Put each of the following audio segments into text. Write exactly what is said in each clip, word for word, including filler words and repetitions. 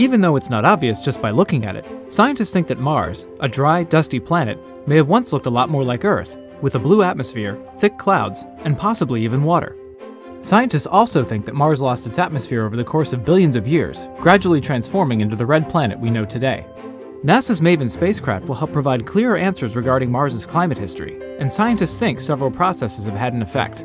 Even though it's not obvious just by looking at it, scientists think that Mars, a dry, dusty planet, may have once looked a lot more like Earth, with a blue atmosphere, thick clouds, and possibly even water. Scientists also think that Mars lost its atmosphere over the course of billions of years, gradually transforming into the red planet we know today. NASA's MAVEN spacecraft will help provide clearer answers regarding Mars's climate history, and scientists think several processes have had an effect.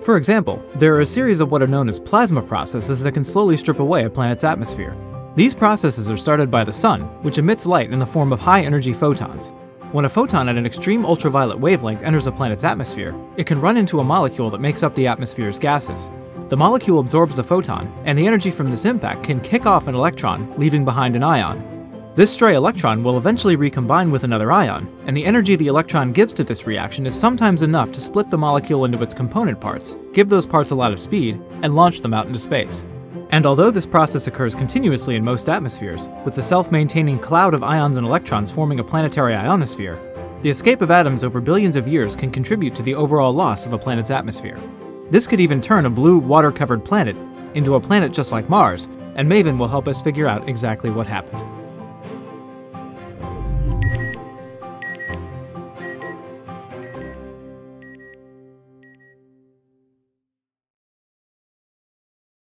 For example, there are a series of what are known as plasma processes that can slowly strip away a planet's atmosphere. These processes are started by the sun, which emits light in the form of high-energy photons. When a photon at an extreme ultraviolet wavelength enters a planet's atmosphere, it can run into a molecule that makes up the atmosphere's gases. The molecule absorbs the photon, and the energy from this impact can kick off an electron, leaving behind an ion. This stray electron will eventually recombine with another ion, and the energy the electron gives to this reaction is sometimes enough to split the molecule into its component parts, give those parts a lot of speed, and launch them out into space. And although this process occurs continuously in most atmospheres, with the self-maintaining cloud of ions and electrons forming a planetary ionosphere, the escape of atoms over billions of years can contribute to the overall loss of a planet's atmosphere. This could even turn a blue, water-covered planet into a planet just like Mars, and MAVEN will help us figure out exactly what happened.